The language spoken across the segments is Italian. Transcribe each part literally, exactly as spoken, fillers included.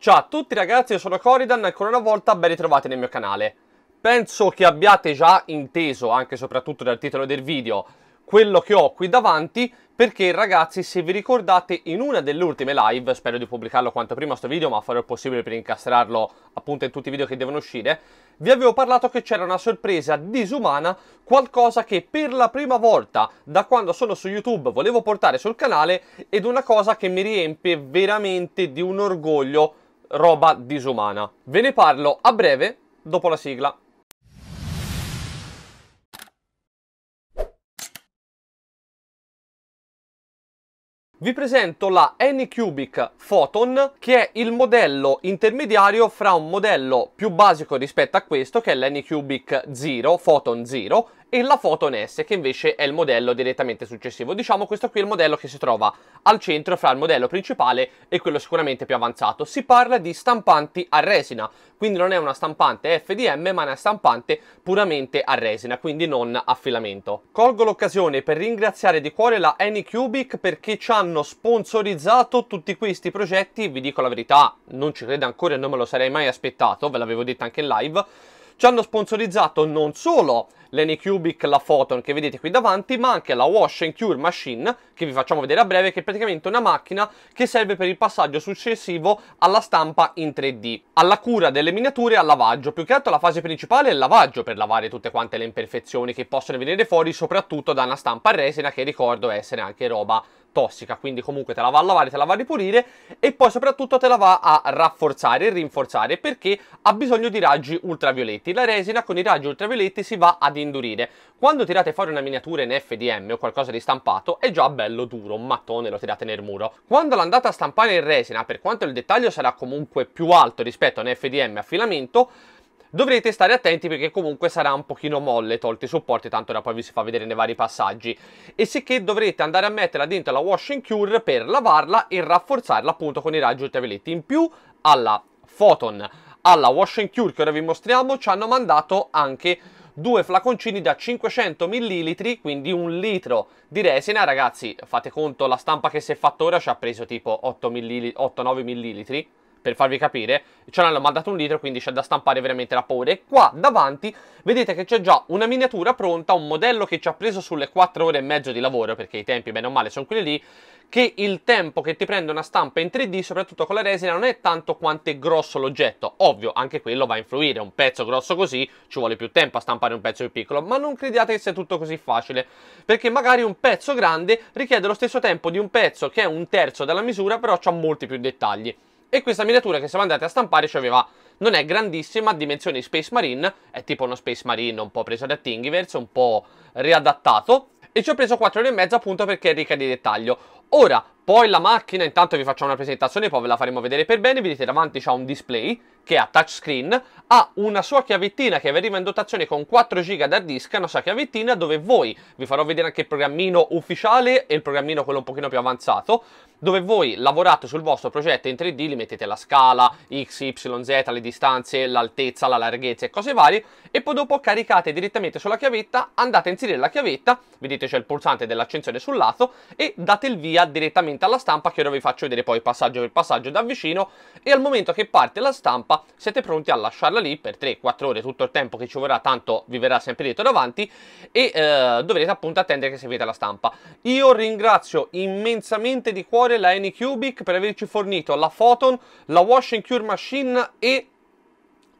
Ciao a tutti ragazzi, io sono Corydan e ancora una volta ben ritrovati nel mio canale. Penso che abbiate già inteso, anche e soprattutto dal titolo del video, quello che ho qui davanti, perché ragazzi, se vi ricordate, in una delle ultime live, spero di pubblicarlo quanto prima sto video, ma farò il possibile per incastrarlo appunto in tutti i video che devono uscire, vi avevo parlato che c'era una sorpresa disumana, qualcosa che per la prima volta da quando sono su YouTube volevo portare sul canale, ed una cosa che mi riempie veramente di un orgoglio, roba disumana. Ve ne parlo a breve dopo la sigla. Vi presento la Anycubic Photon, che è il modello intermediario fra un modello più basico rispetto a questo, che è l'Anycubic Zero, Photon Zero, e la Photon S, che invece è il modello direttamente successivo. Diciamo questo qui è il modello che si trova al centro fra il modello principale e quello sicuramente più avanzato. Si parla di stampanti a resina, quindi non è una stampante F D M ma una stampante puramente a resina, quindi non a filamento. Colgo l'occasione per ringraziare di cuore la Anycubic perché ci hanno sponsorizzato tutti questi progetti. Vi dico la verità, non ci credo ancora e non me lo sarei mai aspettato, ve l'avevo detto anche in live. Ci hanno sponsorizzato non solo l'Anycubic, la Photon che vedete qui davanti, ma anche la Wash and Cure Machine, che vi facciamo vedere a breve, che è praticamente una macchina che serve per il passaggio successivo alla stampa in tre D, alla cura delle miniature e al lavaggio. Più che altro la fase principale è il lavaggio, per lavare tutte quante le imperfezioni che possono venire fuori, soprattutto da una stampa a resina, che ricordo essere anche roba tossica, quindi comunque te la va a lavare, te la va a ripulire e poi soprattutto te la va a rafforzare e rinforzare, perché ha bisogno di raggi ultravioletti. La resina con i raggi ultravioletti si va ad indurire. Quando tirate fuori una miniatura in F D M o qualcosa di stampato è già bello duro, un mattone, lo tirate nel muro. Quando l'andate a stampare in resina, per quanto il dettaglio sarà comunque più alto rispetto a un F D M a filamento, dovrete stare attenti perché comunque sarà un pochino molle, tolti i supporti, tanto da poi vi si fa vedere nei vari passaggi, e sicché dovrete andare a metterla dentro la Wash and Cure per lavarla e rafforzarla appunto con i raggi ultravioletti. In più alla Photon, alla Wash and Cure che ora vi mostriamo, ci hanno mandato anche due flaconcini da cinquecento millilitri, quindi un litro di resina. Ragazzi, fate conto, la stampa che si è fatta ora ci ha preso tipo otto nove millilitri, per farvi capire, ce l'hanno mandato un litro, quindi c'è da stampare veramente la paura. E qua davanti vedete che c'è già una miniatura pronta, un modello che ci ha preso sulle quattro ore e mezzo di lavoro, perché i tempi bene o male sono quelli lì, che il tempo che ti prende una stampa in tre D, soprattutto con la resina, non è tanto quanto è grosso l'oggetto. Ovvio, anche quello va a influire, un pezzo grosso così ci vuole più tempo a stampare un pezzo più piccolo, ma non crediate che sia tutto così facile, perché magari un pezzo grande richiede lo stesso tempo di un pezzo che è un terzo della misura, però c'ha molti più dettagli. E questa miniatura che siamo andati a stampare ci aveva, non è grandissima, dimensioni Space Marine, è tipo uno Space Marine un po' preso da Thingiverse, un po' riadattato, e ci ho preso quattro ore e mezza appunto perché è ricca di dettaglio. Ora, poi la macchina, intanto vi facciamo una presentazione, poi ve la faremo vedere per bene. Vedete davanti c'ha un display che ha touchscreen, ha una sua chiavettina che arriva in dotazione con quattro giga d'hard disk, una sua chiavettina dove voi, vi farò vedere anche il programmino ufficiale e il programmino quello un pochino più avanzato, dove voi lavorate sul vostro progetto in tre D, li mettete la scala, X, Y, Z, le distanze, l'altezza, la larghezza e cose varie, e poi dopo caricate direttamente sulla chiavetta, andate a inserire la chiavetta, vedete c'è il pulsante dell'accensione sul lato, e date il via direttamente alla stampa, che ora vi faccio vedere poi passaggio per passaggio da vicino, e al momento che parte la stampa siete pronti a lasciarla lì per tre quattro ore, tutto il tempo che ci vorrà, tanto vi verrà sempre detto davanti, e eh, dovrete appunto attendere che seguite la stampa. Io ringrazio immensamente di cuore la Anycubic per averci fornito la Photon, la Wash and Cure Machine e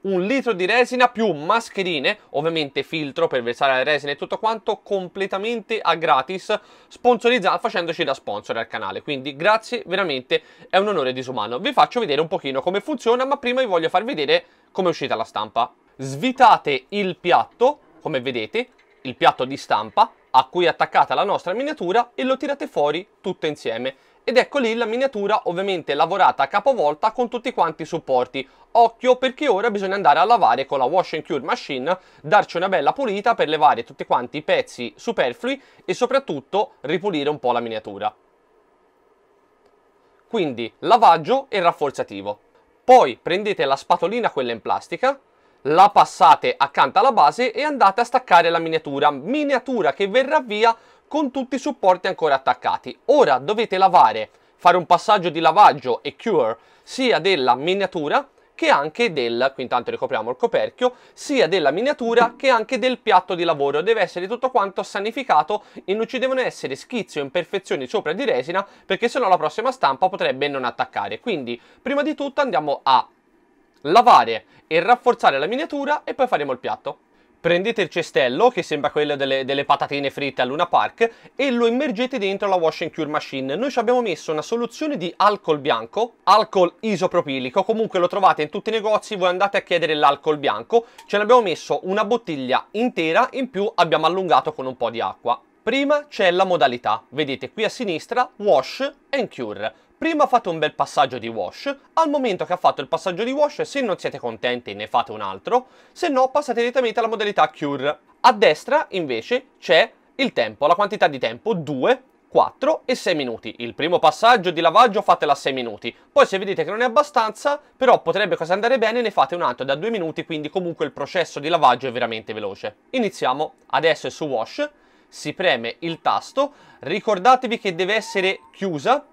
un litro di resina più mascherine, ovviamente filtro per versare la resina e tutto quanto, completamente a gratis, sponsorizzata, facendoci da sponsor al canale, quindi grazie, veramente è un onore disumano. Vi faccio vedere un pochino come funziona, ma prima vi voglio far vedere come è uscita la stampa. Svitate il piatto, come vedete, il piatto di stampa a cui è attaccata la nostra miniatura, e lo tirate fuori tutto insieme. Ed ecco lì la miniatura ovviamente lavorata a capovolta con tutti quanti i supporti. Occhio, perché ora bisogna andare a lavare con la Wash and Cure Machine, darci una bella pulita per levare tutti quanti i pezzi superflui e soprattutto ripulire un po' la miniatura. Quindi lavaggio e rafforzativo. Poi prendete la spatolina, quella in plastica, la passate accanto alla base e andate a staccare la miniatura. Miniatura che verrà via con tutti i supporti ancora attaccati. Ora dovete lavare fare un passaggio di lavaggio e cure sia della miniatura che anche del, qui intanto ricopriamo il coperchio, sia della miniatura che anche del piatto di lavoro. Deve essere tutto quanto sanificato e non ci devono essere schizzi o imperfezioni sopra di resina, perché sennò la prossima stampa potrebbe non attaccare. Quindi prima di tutto andiamo a lavare e rafforzare la miniatura e poi faremo il piatto. Prendete il cestello, che sembra quello delle, delle patatine fritte a Luna Park, e lo immergete dentro la Wash and Cure Machine. Noi ci abbiamo messo una soluzione di alcol bianco, alcol isopropilico, comunque lo trovate in tutti i negozi, voi andate a chiedere l'alcol bianco. Ce ne abbiamo messo una bottiglia intera, in più abbiamo allungato con un po' di acqua. Prima c'è la modalità, vedete qui a sinistra, Wash and Cure. Prima fate un bel passaggio di wash, al momento che ha fatto il passaggio di wash, se non siete contenti ne fate un altro, se no passate direttamente alla modalità cure. A destra invece c'è il tempo, la quantità di tempo, due, quattro e sei minuti. Il primo passaggio di lavaggio fatela a sei minuti, poi se vedete che non è abbastanza, però potrebbe cosa andare bene, ne fate un altro da due minuti, quindi comunque il processo di lavaggio è veramente veloce. Iniziamo, adesso è su wash. Si preme il tasto, ricordatevi che deve essere chiusa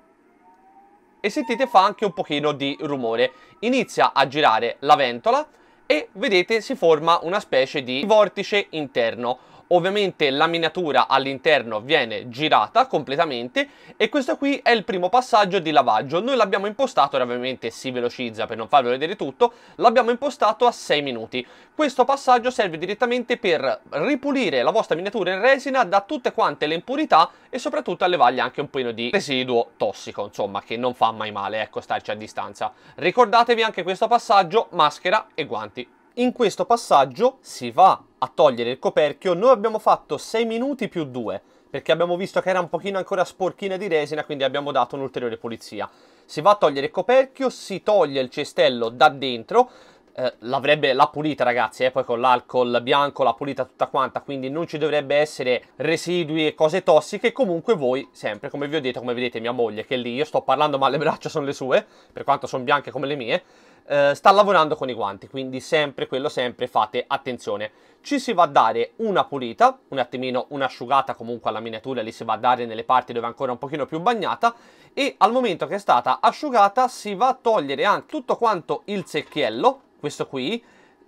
e sentite fa anche un pochino di rumore. Inizia a girare la ventola e vedete si forma una specie di vortice interno. Ovviamente la miniatura all'interno viene girata completamente e questo qui è il primo passaggio di lavaggio. Noi l'abbiamo impostato, ora ovviamente si velocizza per non farvelo vedere tutto, l'abbiamo impostato a sei minuti. Questo passaggio serve direttamente per ripulire la vostra miniatura in resina da tutte quante le impurità e soprattutto allevargli anche un pochino di residuo tossico, insomma, che non fa mai male, ecco, starci a distanza. Ricordatevi anche questo passaggio, maschera e guanti. In questo passaggio si va a togliere il coperchio. Noi abbiamo fatto sei minuti più due, perché abbiamo visto che era un pochino ancora sporchina di resina, quindi abbiamo dato un'ulteriore pulizia. Si va a togliere il coperchio, si toglie il cestello da dentro, eh, l'avrebbe la pulita ragazzi, eh, poi con l'alcol bianco la pulita tutta quanta, quindi non ci dovrebbe essere residui e cose tossiche. Comunque voi, sempre come vi ho detto, come vedete mia moglie che lì, io sto parlando ma le braccia sono le sue, per quanto sono bianche come le mie, Uh, sta lavorando con i guanti, quindi sempre quello sempre fate attenzione. Ci si va a dare una pulita, un attimino un'asciugata comunque alla miniatura, lì si va a dare nelle parti dove è ancora un pochino più bagnata, e al momento che è stata asciugata si va a togliere anche tutto quanto il secchiello, questo qui.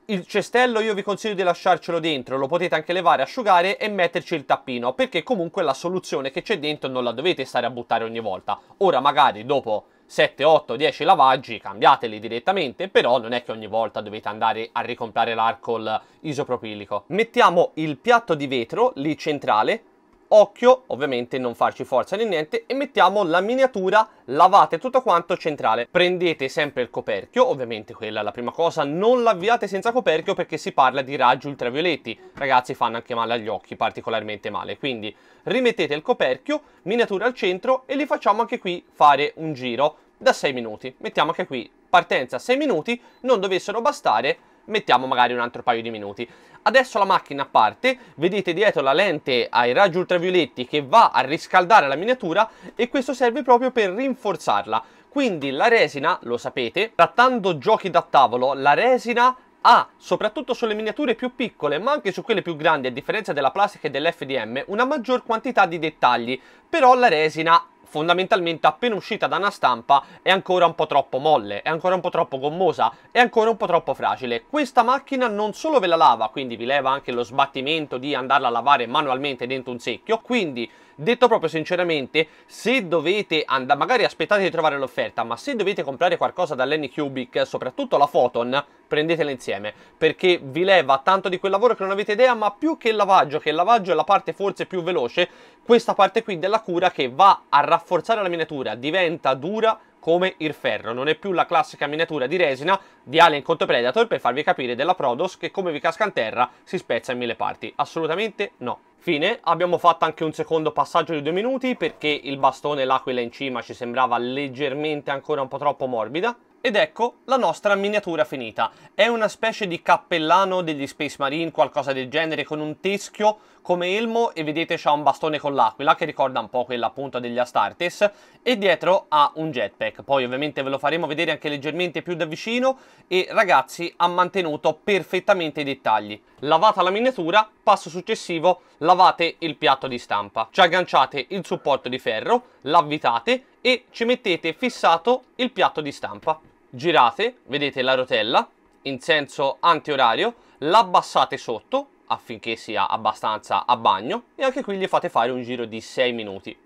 Il cestello io vi consiglio di lasciarcelo dentro, lo potete anche levare, asciugare e metterci il tappino, perché comunque la soluzione che c'è dentro non la dovete stare a buttare ogni volta. Ora magari dopo sette, otto, dieci lavaggi cambiateli direttamente, però non è che ogni volta dovete andare a ricomprare l'alcol isopropilico. Mettiamo il piatto di vetro lì centrale, occhio ovviamente non farci forza né niente, e mettiamo la miniatura, lavate tutto quanto centrale. Prendete sempre il coperchio, ovviamente quella è la prima cosa, non l'avviate senza coperchio perché si parla di raggi ultravioletti, ragazzi fanno anche male agli occhi, particolarmente male, quindi rimettete il coperchio, miniatura al centro e li facciamo anche qui fare un giro da sei minuti. Mettiamo anche qui partenza sei minuti, non dovessero bastare mettiamo magari un altro paio di minuti. Adesso la macchina parte, vedete dietro la lente ai raggi ultravioletti che va a riscaldare la miniatura e questo serve proprio per rinforzarla. Quindi la resina, lo sapete, trattando giochi da tavolo, la resina ha, soprattutto sulle miniature più piccole ma anche su quelle più grandi, a differenza della plastica e dell'F D M, una maggior quantità di dettagli, però la resina fondamentalmente appena uscita da una stampa è ancora un po' troppo molle, è ancora un po' troppo gommosa, è ancora un po' troppo fragile. Questa macchina non solo ve la lava, quindi vi leva anche lo sbattimento di andarla a lavare manualmente dentro un secchio, quindi detto proprio sinceramente, se dovete andare, magari aspettate di trovare l'offerta, ma se dovete comprare qualcosa dall'Anycubic, soprattutto la Photon, prendetela insieme, perché vi leva tanto di quel lavoro che non avete idea, ma più che il lavaggio, che il lavaggio è la parte forse più veloce, questa parte qui della cura che va a rafforzare la miniatura, diventa dura come il ferro, non è più la classica miniatura di resina di Alien contro Predator, per farvi capire, della Prodos, che come vi casca in terra si spezza in mille parti, assolutamente no. Fine, abbiamo fatto anche un secondo passaggio di due minuti perché il bastone, l'aquila in cima, ci sembrava leggermente ancora un po' troppo morbida. Ed ecco la nostra miniatura finita. È una specie di cappellano degli Space Marine, qualcosa del genere, con un teschio come elmo e vedete c'ha un bastone con l'aquila che ricorda un po' quella appunto degli Astartes e dietro ha un jetpack. Poi ovviamente ve lo faremo vedere anche leggermente più da vicino e ragazzi ha mantenuto perfettamente i dettagli. Lavata la miniatura, passo successivo, lavate il piatto di stampa. Ci agganciate il supporto di ferro, l'avvitate e ci mettete fissato il piatto di stampa. Girate, vedete la rotella, in senso antiorario, l'abbassate sotto affinché sia abbastanza a bagno e anche qui gli fate fare un giro di sei minuti.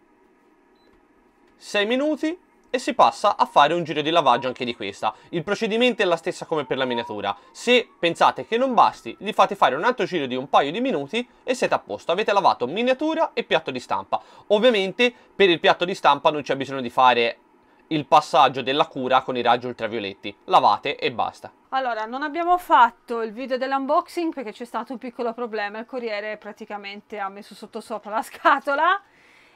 sei minuti e si passa a fare un giro di lavaggio anche di questa. Il procedimento è la stessa come per la miniatura. Se pensate che non basti, gli fate fare un altro giro di un paio di minuti e siete a posto. Avete lavato miniatura e piatto di stampa. Ovviamente per il piatto di stampa non c'è bisogno di fare il passaggio della cura con i raggi ultravioletti. Lavate e basta. Allora, non abbiamo fatto il video dell'unboxing perché c'è stato un piccolo problema. Il corriere praticamente ha messo sotto sopra la scatola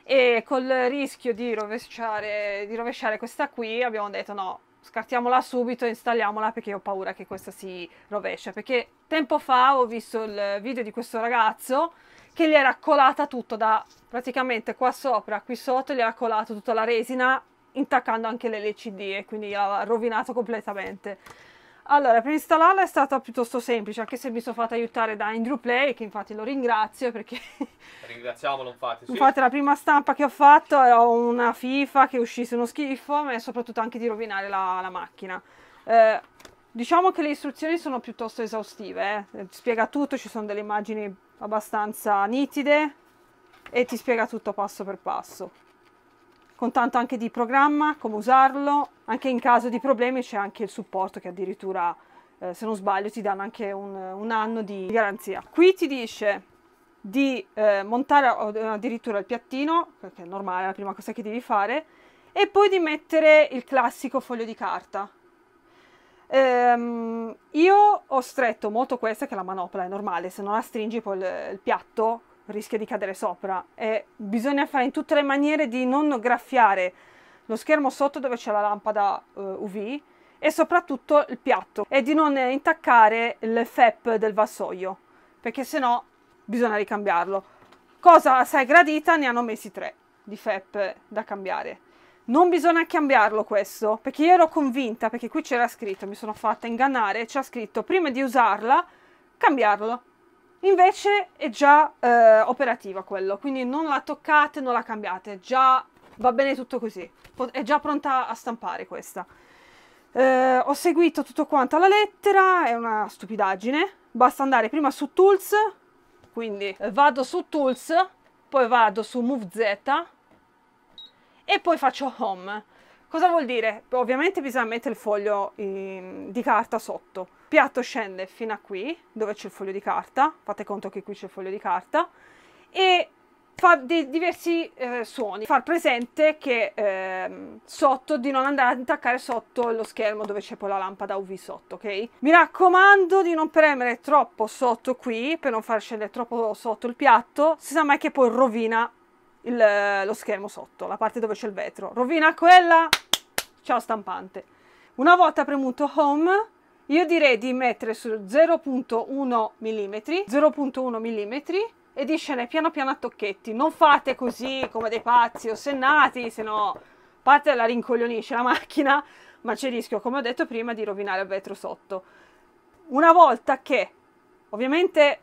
e col rischio di rovesciare, di rovesciare questa qui abbiamo detto no, scartiamola subito e installiamola perché ho paura che questa si rovescia. Perché tempo fa ho visto il video di questo ragazzo che gli era colata tutto da praticamente qua sopra, qui sotto, gli era colata tutta la resina intaccando anche l'L C D e quindi l'ha rovinato completamente. Allora, per installarla è stata piuttosto semplice, anche se mi sono fatta aiutare da Andrew Play, che infatti lo ringrazio perché... Ringraziamolo infatti, sì. Infatti la prima stampa che ho fatto era una FIFA che uscisse uno schifo, ma soprattutto anche di rovinare la, la macchina. Eh, diciamo che le istruzioni sono piuttosto esaustive, eh. Spiega tutto, ci sono delle immagini abbastanza nitide e ti spiega tutto passo per passo. Con tanto anche di programma, come usarlo, anche in caso di problemi c'è anche il supporto che addirittura, eh, se non sbaglio, ti danno anche un, un anno di garanzia. Qui ti dice di eh, montare addirittura il piattino, perché è normale, è la prima cosa che devi fare, e poi di mettere il classico foglio di carta. Ehm, io ho stretto molto questa, che è la manopla, è normale, se non la stringi poi il, il piatto rischia di cadere sopra e bisogna fare in tutte le maniere di non graffiare lo schermo sotto dove c'è la lampada U V e soprattutto il piatto e di non intaccare il F E P del vassoio perché sennò bisogna ricambiarlo. Cosa assai gradita, ne hanno messi tre di F E P da cambiare. Non bisogna cambiarlo questo perché io ero convinta, perché qui c'era scritto, mi sono fatta ingannare, c'è scritto prima di usarla cambiarlo. Invece è già eh, operativa quello, quindi non la toccate, non la cambiate, già va bene tutto così, è già pronta a stampare questa. Eh, ho seguito tutto quanto alla lettera, è una stupidaggine, basta andare prima su Tools, quindi vado su Tools, poi vado su Move Z e poi faccio Home. Cosa vuol dire? Ovviamente bisogna mettere il foglio in, di carta sotto. Il piatto scende fino a qui, dove c'è il foglio di carta, fate conto che qui c'è il foglio di carta, e fa dei diversi eh, suoni. Far presente che eh, sotto, di non andare ad intaccare sotto lo schermo dove c'è poi la lampada U V sotto, ok? Mi raccomando di non premere troppo sotto qui, per non far scendere troppo sotto il piatto, si sa mai che poi rovina il, lo schermo sotto, la parte dove c'è il vetro. Rovina quella! Ciao stampante. Una volta premuto Home, io direi di mettere su zero virgola uno millimetri e di scendere piano piano a tocchetti. Non fate così come dei pazzi osennati, se no parte la rincoglionisce la macchina, ma c'è il rischio, come ho detto prima, di rovinare il vetro sotto. Una volta che, ovviamente,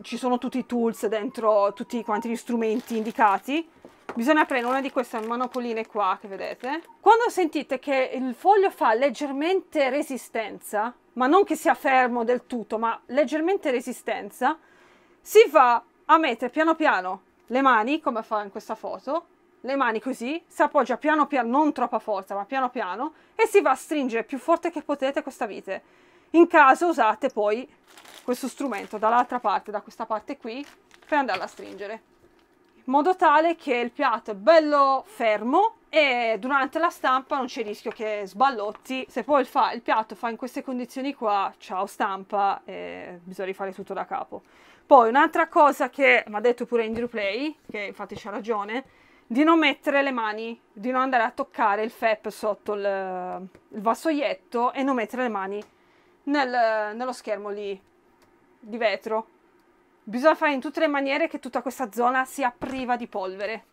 ci sono tutti i tools dentro, tutti quanti gli strumenti indicati, bisogna prendere una di queste manopoline qua che vedete. Quando sentite che il foglio fa leggermente resistenza, ma non che sia fermo del tutto, ma leggermente resistenza, si va a mettere piano piano le mani, come fa in questa foto, le mani così, si appoggia piano piano, non troppa forza, ma piano piano, e si va a stringere più forte che potete questa vite. In caso usate poi questo strumento dall'altra parte, da questa parte qui, per andarla a stringere, in modo tale che il piatto è bello fermo e durante la stampa non c'è rischio che sballotti. Se poi il, fa, il piatto fa in queste condizioni qua, ciao stampa, e bisogna rifare tutto da capo. Poi un'altra cosa che mi ha detto pure Andrew Play, che infatti c'ha ragione, di non mettere le mani, di non andare a toccare il F E P sotto il, il vassoietto e non mettere le mani nel, nello schermo lì di vetro. Bisogna fare in tutte le maniere che tutta questa zona sia priva di polvere,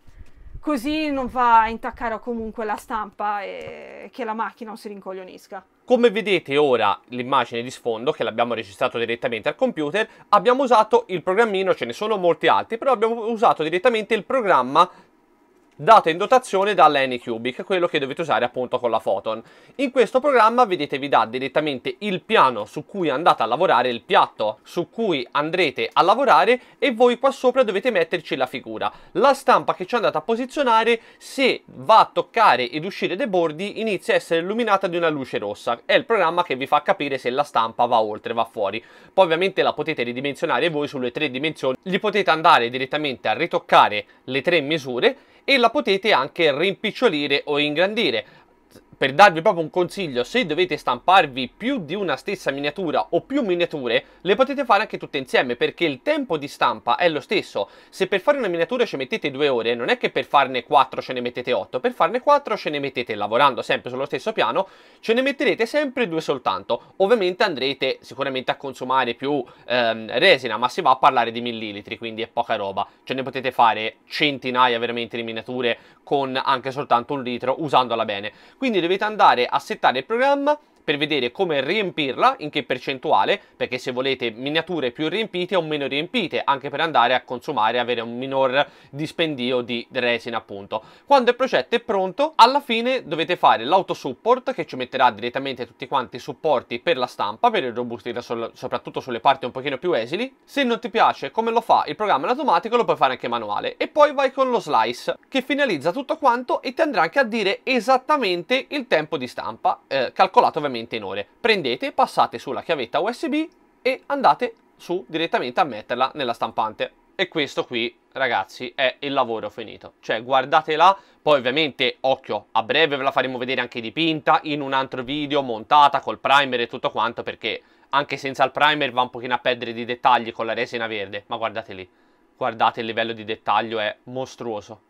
così non va a intaccare comunque la stampa e che la macchina non si rincoglionisca. Come vedete ora l'immagine di sfondo, che l'abbiamo registrato direttamente al computer, abbiamo usato il programmino, ce ne sono molti altri, però abbiamo usato direttamente il programma data in dotazione dall'Anycubic, quello che dovete usare appunto con la Photon. In questo programma vedete vi dà direttamente il piano su cui andate a lavorare, il piatto su cui andrete a lavorare, e voi qua sopra dovete metterci la figura, la stampa che ci andate a posizionare. Se va a toccare ed uscire dei bordi inizia a essere illuminata di una luce rossa, è il programma che vi fa capire se la stampa va oltre, va fuori. Poi ovviamente la potete ridimensionare voi sulle tre dimensioni, gli potete andare direttamente a ritoccare le tre misure e la potete anche rimpicciolire o ingrandire. Per darvi proprio un consiglio, se dovete stamparvi più di una stessa miniatura o più miniature, le potete fare anche tutte insieme, perché il tempo di stampa è lo stesso. Se per fare una miniatura ci mettete due ore, non è che per farne quattro ce ne mettete otto, per farne quattro ce ne mettete, lavorando sempre sullo stesso piano, ce ne metterete sempre due soltanto. Ovviamente andrete sicuramente a consumare più ehm, resina, ma si va a parlare di millilitri, quindi è poca roba. Ce ne potete fare centinaia veramente di miniature con anche soltanto un litro, usandola bene. Quindi dovete andare a settare il programma per vedere come riempirla, in che percentuale, perché se volete miniature più riempite o meno riempite, anche per andare a consumare, avere un minor dispendio di resina appunto. Quando il progetto è pronto, alla fine dovete fare l'autosupport, che ci metterà direttamente tutti quanti i supporti per la stampa, per irrobustire soprattutto sulle parti un pochino più esili. Se non ti piace come lo fa il programma in automatico, lo puoi fare anche manuale, e poi vai con lo slice, che finalizza tutto quanto e ti andrà anche a dire esattamente il tempo di stampa, eh, calcolato ovviamente in ore. Prendete, passate sulla chiavetta U S B e andate su direttamente a metterla nella stampante. E questo qui, ragazzi, è il lavoro finito. Cioè, guardatela, poi ovviamente, occhio, a breve ve la faremo vedere anche dipinta in un altro video, montata col primer e tutto quanto, perché anche senza il primer va un pochino a perdere di dettagli con la resina verde. Ma guardate lì, guardate, il livello di dettaglio è mostruoso.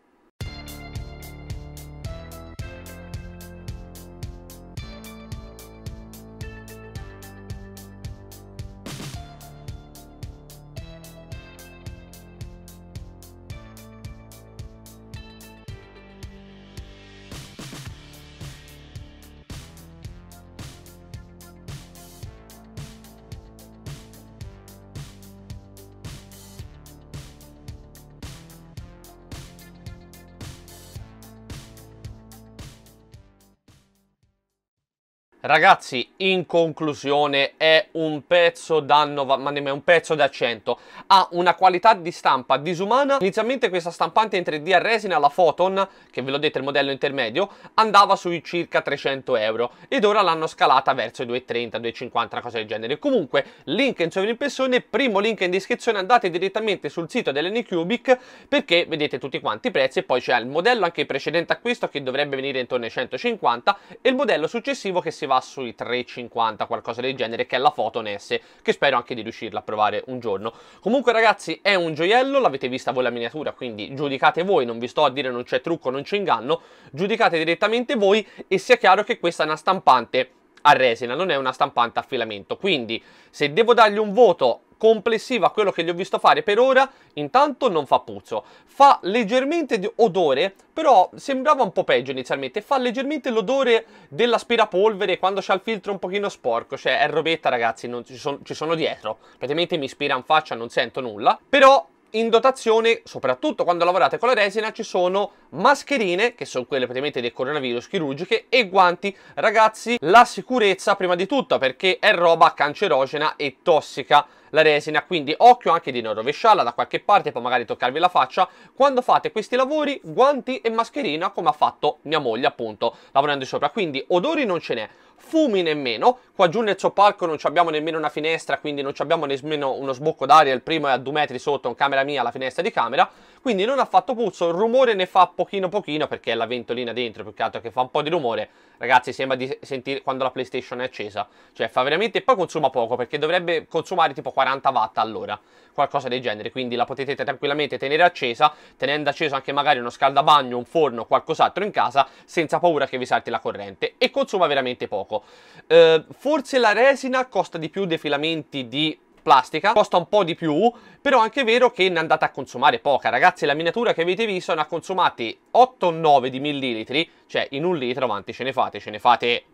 Ragazzi, in conclusione, è un pezzo da novanta, ma nemmeno un pezzo da cento. Ha una qualità di stampa disumana. Inizialmente questa stampante in tre D a resina, la Photon, che ve l'ho detto il modello intermedio, andava sui circa trecento euro, ed ora l'hanno scalata verso i due e trenta, due e cinquanta, una cosa del genere. Comunque, link in sovraimpressione, primo link in descrizione, andate direttamente sul sito dell'Anycubic, perché vedete tutti quanti i prezzi, e poi c'è il modello anche precedente a questo che dovrebbe venire intorno ai centocinquanta, e il modello successivo che si va sui tre e cinquanta, qualcosa del genere, che è la Photon S, che spero anche di riuscirla a provare un giorno. Comunque ragazzi, è un gioiello, l'avete vista voi la miniatura, quindi giudicate voi, non vi sto a dire non c'è trucco, non c'è inganno, giudicate direttamente voi. E sia chiaro che questa è una stampante a resina, non è una stampante a filamento, quindi se devo dargli un voto complessivo a quello che gli ho visto fare per ora, intanto non fa puzzo, fa leggermente di odore, però sembrava un po' peggio inizialmente, fa leggermente l'odore dell'aspirapolvere quando c'ha il filtro un pochino sporco, cioè è robetta ragazzi, non ci, sono, ci sono dietro, praticamente mi spira in faccia, non sento nulla. Però in dotazione, soprattutto quando lavorate con la resina, ci sono mascherine, che sono quelle praticamente del coronavirus, chirurgiche, e guanti. Ragazzi, la sicurezza prima di tutto, perché è roba cancerogena e tossica la resina, quindi occhio anche di non rovesciarla da qualche parte, poi magari toccarvi la faccia. Quando fate questi lavori, guanti e mascherina, come ha fatto mia moglie appunto lavorando sopra. Quindi odori non ce n'è, fumi nemmeno, qua giù nel soppalco non abbiamo nemmeno una finestra, quindi non abbiamo nemmeno uno sbocco d'aria, il primo è a due metri sotto in camera mia, la finestra di camera, quindi non ha fatto puzzo. Il rumore ne fa pochino pochino, perché è la ventolina dentro più che altro che fa un po' di rumore. Ragazzi, sembra di sentire quando la PlayStation è accesa, cioè fa veramente, e poi consuma poco, perché dovrebbe consumare tipo quaranta watt all'ora, qualcosa del genere, quindi la potete tranquillamente tenere accesa, tenendo acceso anche magari uno scaldabagno, un forno, qualcos'altro in casa, senza paura che vi salti la corrente, e consuma veramente poco. Eh, forse la resina costa di più dei filamenti di plastica, costa un po' di più, però è anche vero che ne andate a consumare poca. Ragazzi, la miniatura che avete visto ne ha consumati otto o nove di millilitri, cioè in un litro avanti ce ne fate, ce ne fate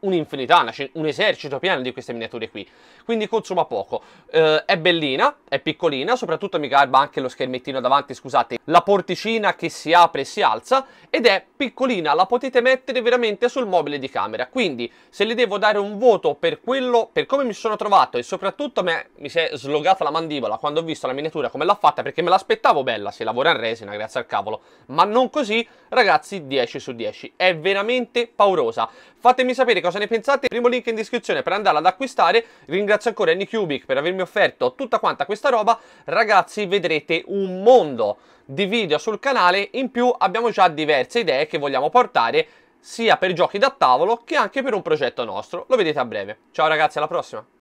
un'infinità, un esercito pieno di queste miniature qui, quindi consuma poco. Eh, è bellina, è piccolina, soprattutto mi garba anche lo schermettino davanti, scusate, la porticina che si apre e si alza, ed è piccolina, la potete mettere veramente sul mobile di camera. Quindi se le devo dare un voto per quello, per come mi sono trovato, e soprattutto me, mi si è slogata la mandibola quando ho visto la miniatura come l'ha fatta, perché me l'aspettavo bella, si lavora in resina, grazie al cavolo, ma non così, ragazzi, dieci su dieci, è veramente paurosa. Fatemi sapere cosa ne pensate, primo link in descrizione per andarla ad acquistare. Ringrazio ancora Anycubic per avermi offerto tutta quanta questa roba. Ragazzi, vedrete un mondo di video sul canale, in più abbiamo già diverse idee che vogliamo portare, sia per giochi da tavolo che anche per un progetto nostro, lo vedete a breve. Ciao ragazzi, alla prossima!